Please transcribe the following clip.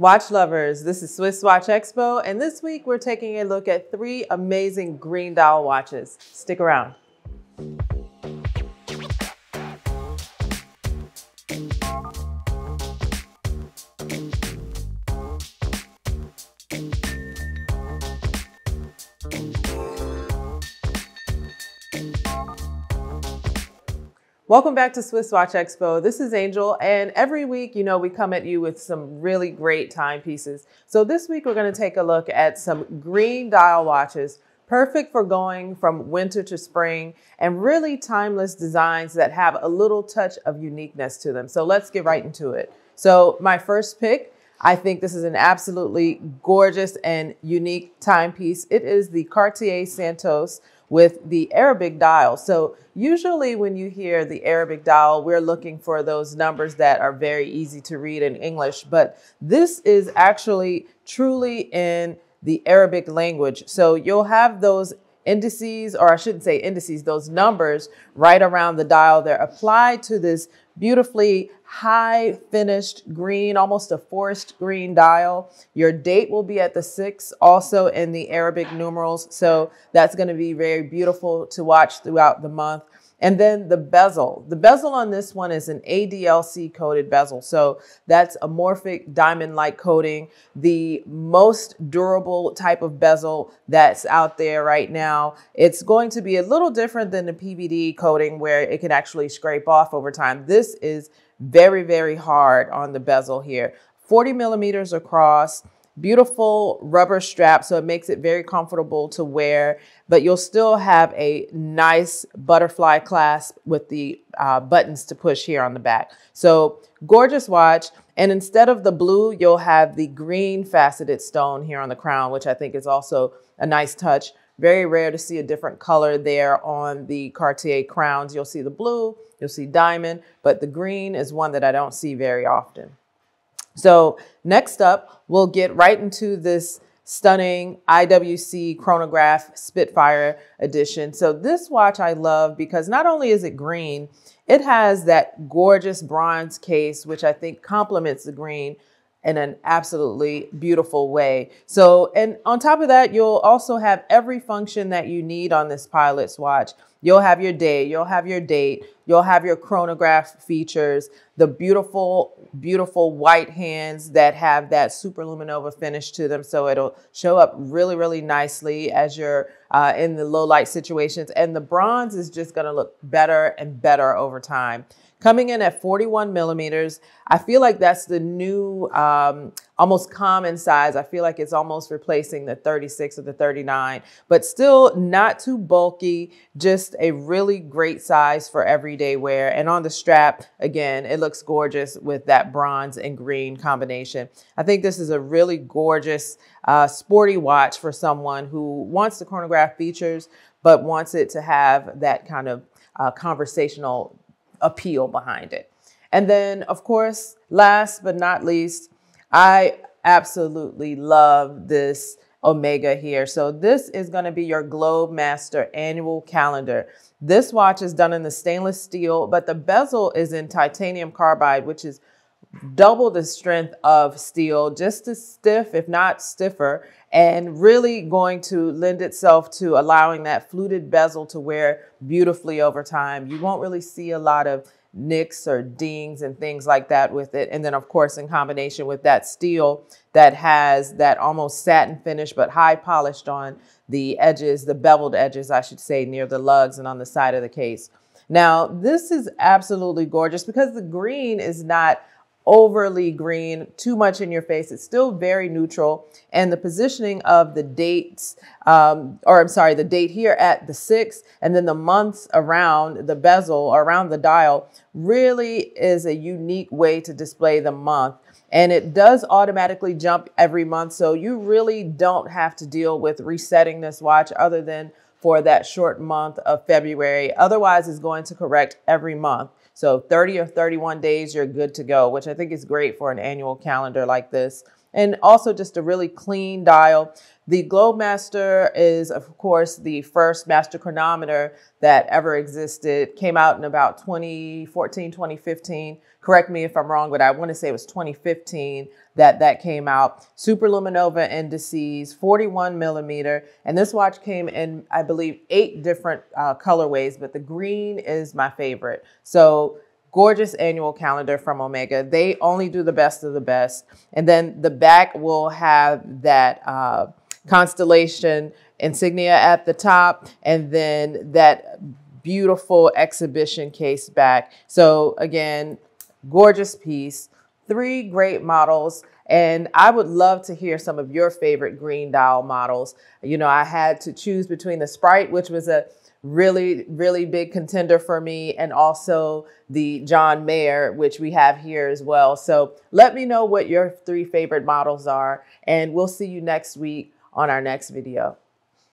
Watch lovers, this is Swiss Watch Expo, and this week we're taking a look at three amazing green dial watches. Stick around. Welcome back to Swiss Watch Expo. This is Angel, and every week, you know, we come at you with some really great timepieces. So this week we're going to take a look at some green dial watches, perfect for going from winter to spring, and really timeless designs that have a little touch of uniqueness to them. So let's get right into it. So my first pick, I think this is an absolutely gorgeous and unique timepiece. It is the Cartier Santos with the Arabic dial. So usually when you hear the Arabic dial, we're looking for those numbers that are very easy to read in English, but this is actually truly in the Arabic language. So you'll have those indices, or I shouldn't say indices, those numbers right around the dial. They're applied to this beautifully high finished green, almost a forest green dial. Your date will be at the 6, also in the Arabic numerals. So that's going to be very beautiful to watch throughout the month. And then the bezel. The bezel on this one is an ADLC coated bezel. So that's a amorphic diamond-like coating, the most durable type of bezel that's out there right now. It's going to be a little different than the PVD coating where it can actually scrape off over time. This is very, very hard on the bezel here. 40 millimeters across. Beautiful rubber strap, so it makes it very comfortable to wear, but you'll still have a nice butterfly clasp with the buttons to push here on the back. So gorgeous watch. And instead of the blue, you'll have the green faceted stone here on the crown, which I think is also a nice touch. Very rare to see a different color there on the Cartier crowns. You'll see the blue, you'll see diamond, but the green is one that I don't see very often. So next up, we'll get right into this stunning IWC chronograph Spitfire edition. So this watch I love because not only is it green, it has that gorgeous bronze case, which I think complements the green in an absolutely beautiful way. So, and on top of that, you'll also have every function that you need on this Pilot's watch. You'll have your day, you'll have your date, you'll have your chronograph features, the beautiful, beautiful white hands that have that Superluminova finish to them. So it'll show up really, really nicely as you're in the low light situations. And the bronze is just gonna look better and better over time. Coming in at 41 millimeters, I feel like that's the new, almost common size. I feel like it's almost replacing the 36 or the 39, but still not too bulky, just a really great size for everyday wear. And on the strap, again, it looks gorgeous with that bronze and green combination. I think this is a really gorgeous, sporty watch for someone who wants the chronograph features, but wants it to have that kind of conversational appeal behind it. And then of course, last but not least, I absolutely love this Omega here. So this is going to be your Globemaster annual calendar. This watch is done in the stainless steel, but the bezel is in titanium carbide, which is double the strength of steel, just as stiff, if not stiffer, and really going to lend itself to allowing that fluted bezel to wear beautifully over time. You won't really see a lot of nicks or dings and things like that with it. And then of course, in combination with that steel that has that almost satin finish, but high polished on the edges, the beveled edges, I should say, near the lugs and on the side of the case. Now, this is absolutely gorgeous because the green is not overly green, too much in your face. It's still very neutral. And the positioning of the dates, the date here at the 6, and then the months around the bezel, around the dial, really is a unique way to display the month. And it does automatically jump every month. So you really don't have to deal with resetting this watch other than for that short month of February. Otherwise, it's going to correct every month. So 30 or 31 days, you're good to go, which I think is great for an annual calendar like this. and also just a really clean dial. The Globemaster is, of course, the first master chronometer that ever existed. Came out in about 2014, 2015. Correct me if I'm wrong, but I want to say it was 2015 that came out. Superluminova indices, 41 millimeter. And this watch came in, I believe, 8 different colorways, but the green is my favorite. So gorgeous annual calendar from Omega. They only do the best of the best. And then the back will have that constellation insignia at the top, and then that beautiful exhibition case back. So again, gorgeous piece, 3 great models. And I would love to hear some of your favorite green dial models. You know, I had to choose between the Sprite, which was a really, really big contender for me, and also the John Mayer, which we have here as well. So let me know what your 3 favorite models are, and we'll see you next week on our next video.